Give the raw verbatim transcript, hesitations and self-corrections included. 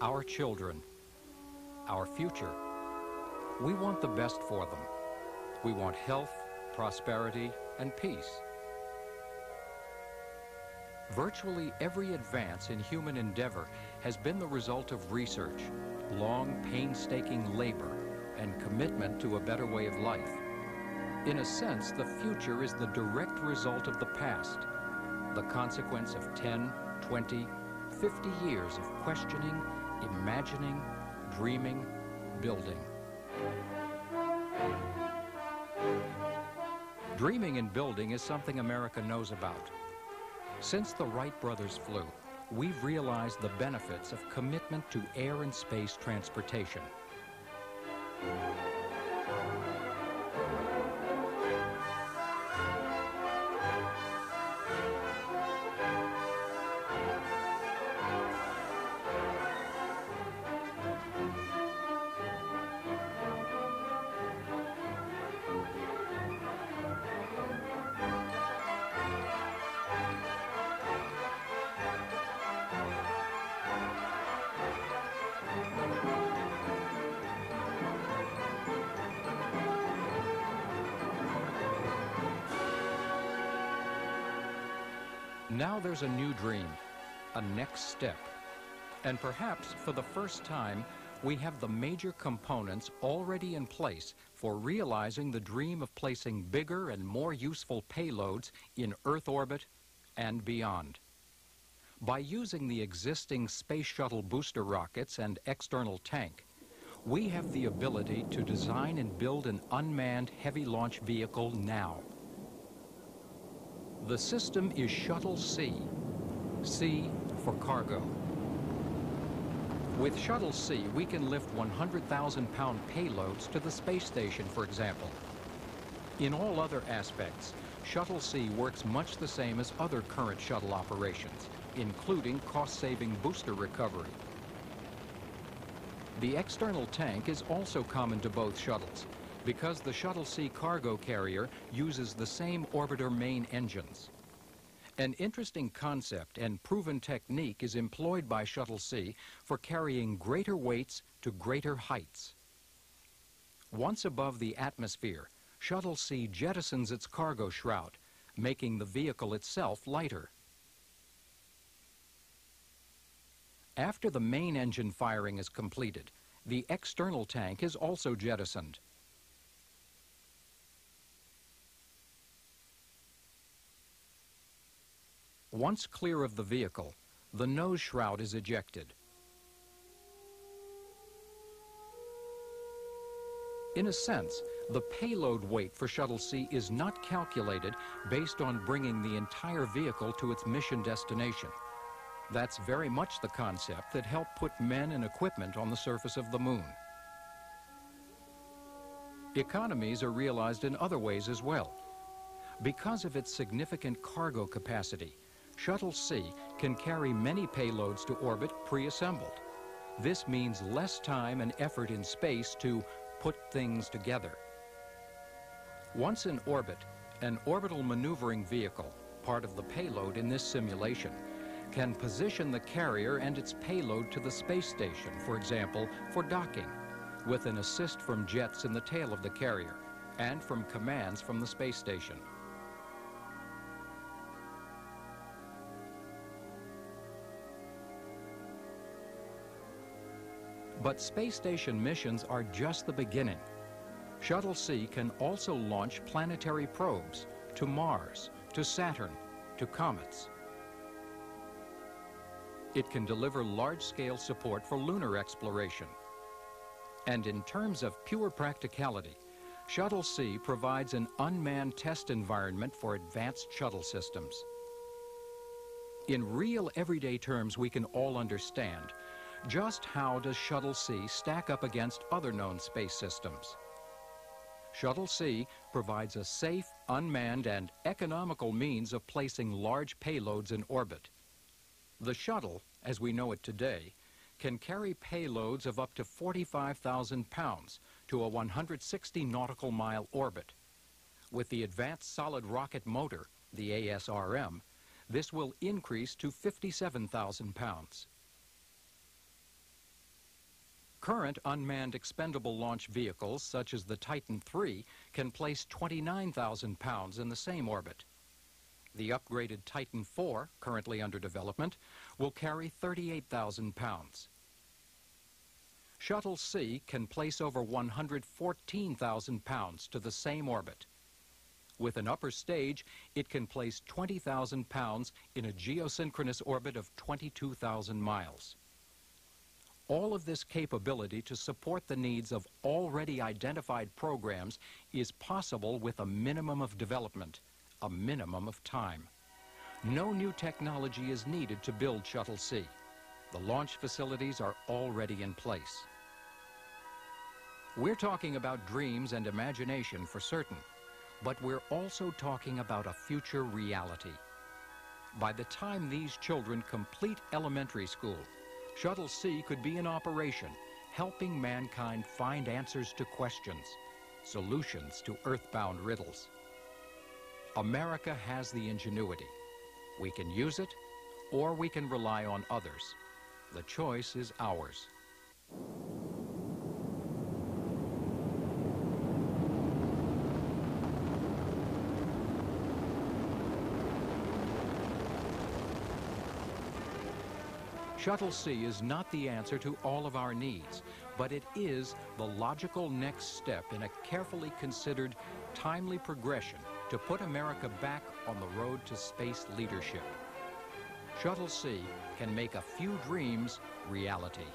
our children, our future. We want the best for them. We want health, prosperity, and peace. Virtually every advance in human endeavor has been the result of research, long, painstaking labor, and commitment to a better way of life. In a sense, the future is the direct result of the past, the consequence of ten, twenty, fifty years of questioning, imagining, dreaming, building. Dreaming and building is something America knows about. Since the Wright brothers flew, we've realized the benefits of commitment to air and space transportation. Now there's a new dream, a next step. And perhaps for the first time, we have the major components already in place for realizing the dream of placing bigger and more useful payloads in Earth orbit and beyond. By using the existing Space Shuttle booster rockets and external tank, we have the ability to design and build an unmanned heavy launch vehicle now. The system is Shuttle C, C for cargo. With Shuttle C, we can lift one hundred thousand pound payloads to the space station, for example. In all other aspects, Shuttle C works much the same as other current shuttle operations, including cost-saving booster recovery. The external tank is also common to both shuttles, because the Shuttle C cargo carrier uses the same orbiter main engines. An interesting concept and proven technique is employed by Shuttle C for carrying greater weights to greater heights. Once above the atmosphere, Shuttle C jettisons its cargo shroud, making the vehicle itself lighter. After the main engine firing is completed, the external tank is also jettisoned. Once clear of the vehicle, the nose shroud is ejected. In a sense, the payload weight for Shuttle C is not calculated based on bringing the entire vehicle to its mission destination. That's very much the concept that helped put men and equipment on the surface of the moon. Economies are realized in other ways as well. Because of its significant cargo capacity, Shuttle C can carry many payloads to orbit pre-assembled. This means less time and effort in space to put things together. Once in orbit, an orbital maneuvering vehicle, part of the payload in this simulation, can position the carrier and its payload to the space station, for example, for docking, with an assist from jets in the tail of the carrier and from commands from the space station. But space station missions are just the beginning. Shuttle C can also launch planetary probes to Mars, to Saturn, to comets. It can deliver large-scale support for lunar exploration. And in terms of pure practicality, Shuttle C provides an unmanned test environment for advanced shuttle systems. In real everyday terms we can all understand, just how does Shuttle C stack up against other known space systems? Shuttle C provides a safe, unmanned, and economical means of placing large payloads in orbit. The shuttle, as we know it today, can carry payloads of up to forty-five thousand pounds to a one hundred sixty nautical mile orbit. With the Advanced Solid Rocket Motor, the A S R M, this will increase to fifty-seven thousand pounds. Current unmanned expendable launch vehicles, such as the Titan three, can place twenty-nine thousand pounds in the same orbit. The upgraded Titan four, currently under development, will carry thirty-eight thousand pounds. Shuttle C can place over one hundred fourteen thousand pounds to the same orbit. With an upper stage, it can place twenty thousand pounds in a geosynchronous orbit of twenty-two thousand miles. All of this capability to support the needs of already identified programs is possible with a minimum of development, a minimum of time. No new technology is needed to build Shuttle C. The launch facilities are already in place. We're talking about dreams and imagination for certain, but we're also talking about a future reality. By the time these children complete elementary school, Shuttle C could be in operation, helping mankind find answers to questions, solutions to earthbound riddles. America has the ingenuity. We can use it, or we can rely on others. The choice is ours. Shuttle C is not the answer to all of our needs, but it is the logical next step in a carefully considered, timely progression to put America back on the road to space leadership. Shuttle C can make a few dreams reality.